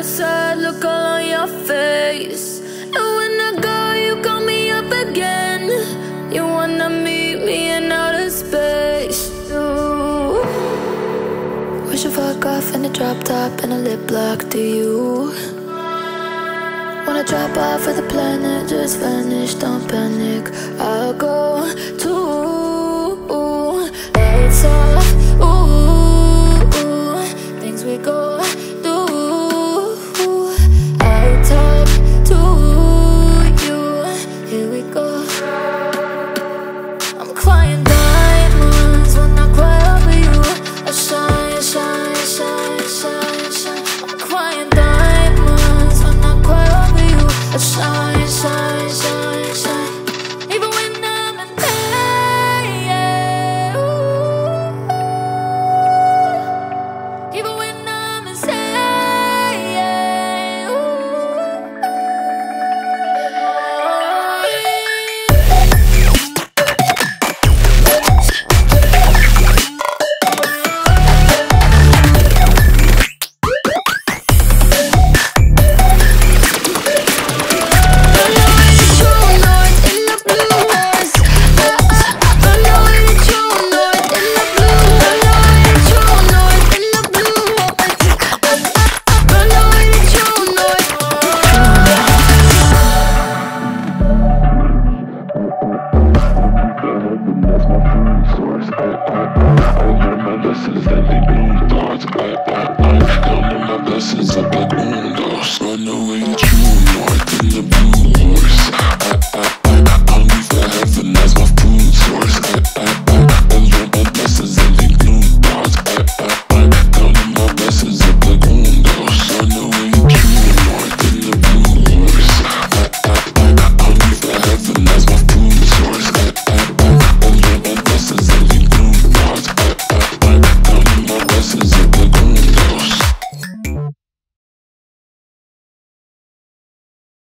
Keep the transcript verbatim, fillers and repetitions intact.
a sad look all on your face. And when I go, you call me up again. You wanna meet me in outer space. Ooh. Wish you fuck off in a drop top and a lip block, do you? Wanna drop off with the planet, just vanish, don't